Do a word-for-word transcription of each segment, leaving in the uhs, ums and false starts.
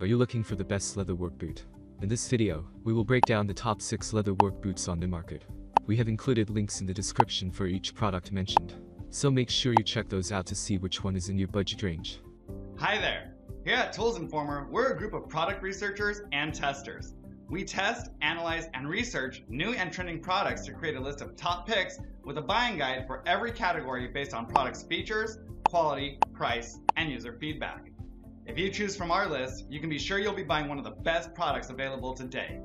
Are you looking for the best leather work boot? In this video, we will break down the top six leather work boots on the market. We have included links in the description for each product mentioned, so make sure you check those out to see which one is in your budget range. Hi there! Here at Tools Informer, we're a group of product researchers and testers. We test, analyze, and research new and trending products to create a list of top picks with a buying guide for every category based on product's features, quality, price, and user feedback. If you choose from our list, you can be sure you'll be buying one of the best products available today.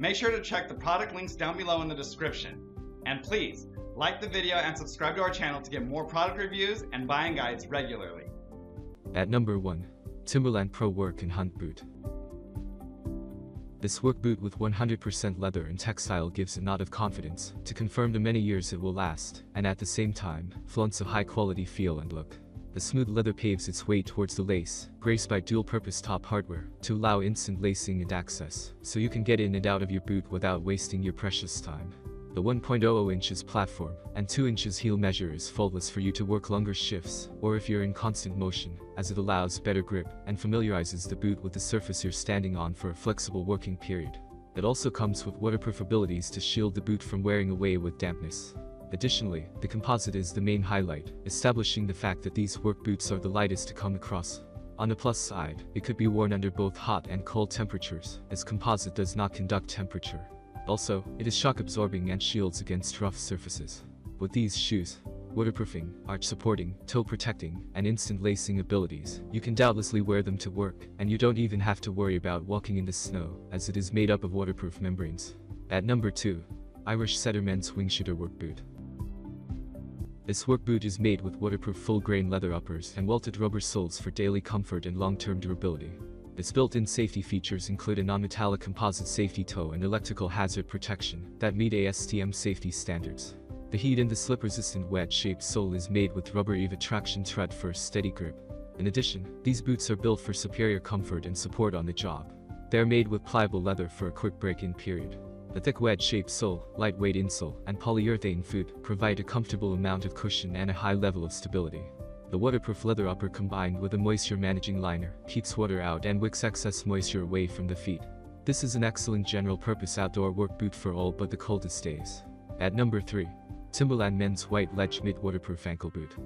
Make sure to check the product links down below in the description. And please, like the video and subscribe to our channel to get more product reviews and buying guides regularly. At number one, Timberland Pro Work and Hunt Boot. This work boot with one hundred percent leather and textile gives a nod of confidence to confirm the many years it will last, and at the same time, flaunts a high-quality feel and look. The smooth leather paves its way towards the lace, graced by dual-purpose top hardware, to allow instant lacing and access, so you can get in and out of your boot without wasting your precious time. The one point zero inches platform and two inches heel measure is faultless for you to work longer shifts, or if you're in constant motion, as it allows better grip and familiarizes the boot with the surface you're standing on for a flexible working period. It also comes with waterproof abilities to shield the boot from wearing away with dampness. Additionally, the composite is the main highlight, establishing the fact that these work boots are the lightest to come across. On the plus side, it could be worn under both hot and cold temperatures, as composite does not conduct temperature. Also, it is shock-absorbing and shields against rough surfaces. With these shoes, waterproofing, arch-supporting, toe-protecting, and instant lacing abilities, you can doubtlessly wear them to work, and you don't even have to worry about walking in the snow, as it is made up of waterproof membranes. At number two, Irish Setter Men's Wingshooter Work Boot. This work boot is made with waterproof full-grain leather uppers and welted rubber soles for daily comfort and long-term durability. Its built-in safety features include a non-metallic composite safety toe and electrical hazard protection that meet A S T M safety standards. The heat and the slip-resistant wedge-shaped sole is made with rubber E V A traction tread for a steady grip. In addition, these boots are built for superior comfort and support on the job. They are made with pliable leather for a quick break-in period. The thick wedge-shaped sole, lightweight insole, and polyurethane foot provide a comfortable amount of cushion and a high level of stability. The waterproof leather upper combined with a moisture-managing liner keeps water out and wicks excess moisture away from the feet. This is an excellent general-purpose outdoor work boot for all but the coldest days. At number three, Timberland Men's White Ledge Mid Waterproof Ankle Boot.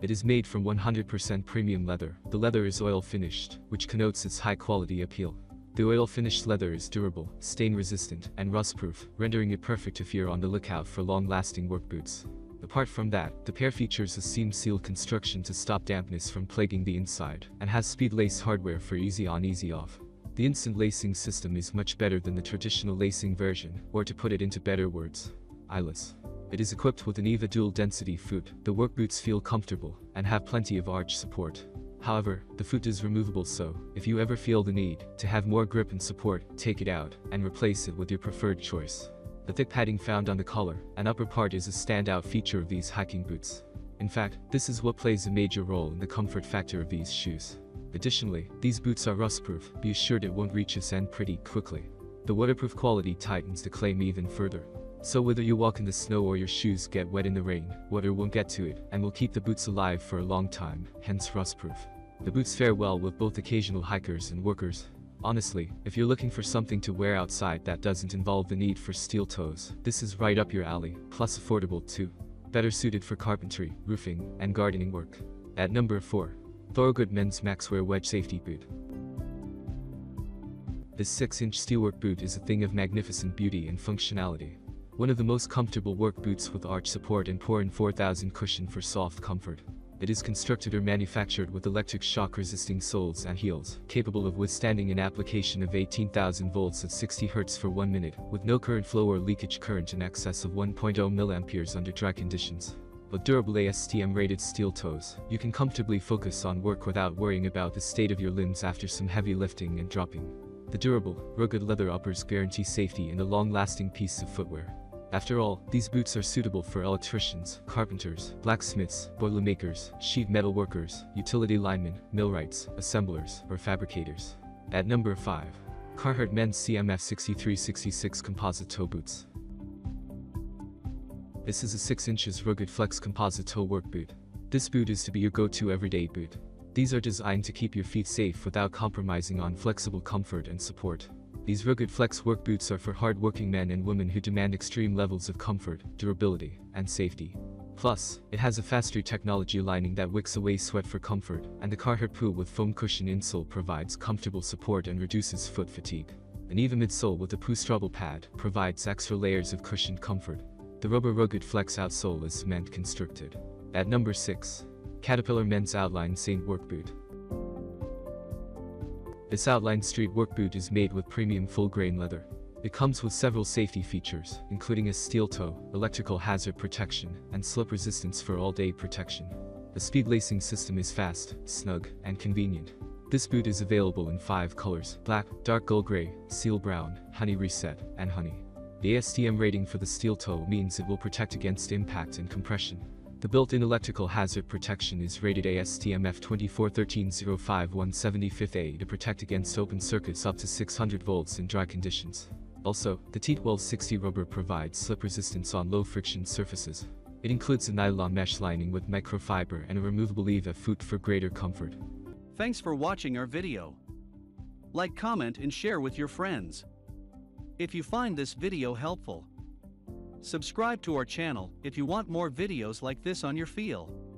It is made from one hundred percent premium leather. The leather is oil-finished, which connotes its high-quality appeal. The oil-finished leather is durable, stain-resistant, and rust-proof, rendering it perfect if you're on the lookout for long-lasting work boots. Apart from that, the pair features a seam-sealed construction to stop dampness from plaguing the inside, and has speed-lace hardware for easy on, easy off. The instant lacing system is much better than the traditional lacing version, or to put it into better words, eyeless. It is equipped with an E V A dual-density foot. The work boots feel comfortable, and have plenty of arch support. However, the foot is removable, so if you ever feel the need to have more grip and support, take it out and replace it with your preferred choice. The thick padding found on the collar and upper part is a standout feature of these hiking boots. In fact, this is what plays a major role in the comfort factor of these shoes. Additionally, these boots are rust-proof. Be assured it won't reach its end pretty quickly. The waterproof quality tightens the claim even further. So whether you walk in the snow or your shoes get wet in the rain, water won't get to it and will keep the boots alive for a long time, hence rust-proof. The boots fare well with both occasional hikers and workers. Honestly, if you're looking for something to wear outside that doesn't involve the need for steel toes, this is right up your alley, plus affordable too. Better suited for carpentry, roofing, and gardening work. At number four, Thorogood Men's MaxWear Wedge Safety Boot. This six inch steelwork boot is a thing of magnificent beauty and functionality. One of the most comfortable work boots with arch support and Poron four thousand cushion for soft comfort. It is constructed or manufactured with electric shock-resisting soles and heels, capable of withstanding an application of eighteen thousand volts at sixty hertz for one minute, with no current flow or leakage current in excess of one point zero milliamperes under dry conditions. With durable A S T M-rated steel toes, you can comfortably focus on work without worrying about the state of your limbs after some heavy lifting and dropping. The durable, rugged leather uppers guarantee safety and a long-lasting piece of footwear. After all, these boots are suitable for electricians, carpenters, blacksmiths, boilermakers, sheet metal workers, utility linemen, millwrights, assemblers, or fabricators. At number five, Carhartt Men's C M F sixty-three sixty-six Composite Toe Boots. This is a six inches Rugged Flex composite toe work boot. This boot is to be your go-to everyday boot. These are designed to keep your feet safe without compromising on flexible comfort and support. These Rugged Flex work boots are for hard-working men and women who demand extreme levels of comfort, durability, and safety. Plus, it has a FastDry technology lining that wicks away sweat for comfort, and the Carhartt Poo with foam cushion insole provides comfortable support and reduces foot fatigue. An even midsole with a Poo Strubble pad provides extra layers of cushioned comfort. The rubber Rugged Flex outsole is cement constricted. At number six. Caterpillar Men's Outline Saint Work Boot. This Outline Street work boot is made with premium full-grain leather. It comes with several safety features, including a steel toe, electrical hazard protection, and slip resistance for all-day protection. The speed lacing system is fast, snug, and convenient. This boot is available in five colors: black, dark gold gray, seal brown, honey reset, and honey. The A S T M rating for the steel toe means it will protect against impact and compression. The built-in electrical hazard protection is rated A S T M F two four one three zero five one seven five A to protect against open circuits up to six hundred volts in dry conditions. Also, the T twelve sixty rubber provides slip resistance on low-friction surfaces. It includes a nylon mesh lining with microfiber and a removable E V A foot for greater comfort. Thanks for watching our video. Like, comment, and share with your friends. If you find this video helpful, subscribe to our channel if you want more videos like this on your field.